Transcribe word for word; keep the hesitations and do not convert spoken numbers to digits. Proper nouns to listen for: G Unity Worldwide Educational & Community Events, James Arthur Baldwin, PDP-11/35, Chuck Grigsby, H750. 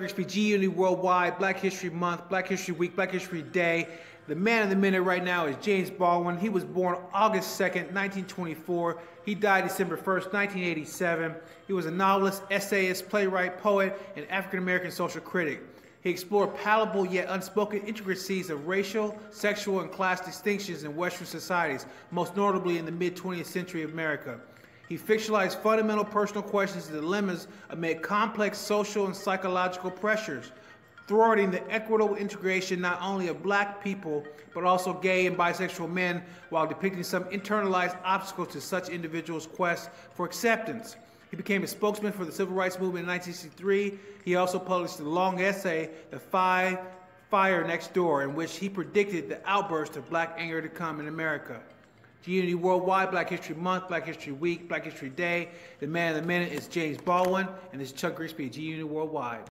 Grigsby, G-Unity Worldwide, Black History Month, Black History Week, Black History Day. The man of the minute right now is James Baldwin. He was born August second, nineteen twenty-four. He died December first, nineteen eighty-seven. He was a novelist, essayist, playwright, poet, and African-American social critic. He explored palatable yet unspoken intricacies of racial, sexual, and class distinctions in Western societies, most notably in the mid twentieth century America. He fictionalized fundamental personal questions and dilemmas amid complex social and psychological pressures, thwarting the equitable integration not only of black people, but also gay and bisexual men, while depicting some internalized obstacles to such individuals' quest for acceptance. He became a spokesman for the Civil Rights Movement in nineteen sixty-three. He also published the long essay, The Fire Next Door, in which he predicted the outburst of black anger to come in America. G-Unity Worldwide, Black History Month, Black History Week, Black History Day. The man of the minute is James Baldwin, and this is Chuck Grigsby, G-Unity Worldwide.